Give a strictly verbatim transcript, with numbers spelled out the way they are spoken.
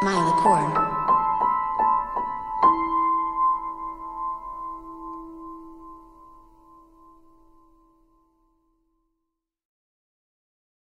My Licorne.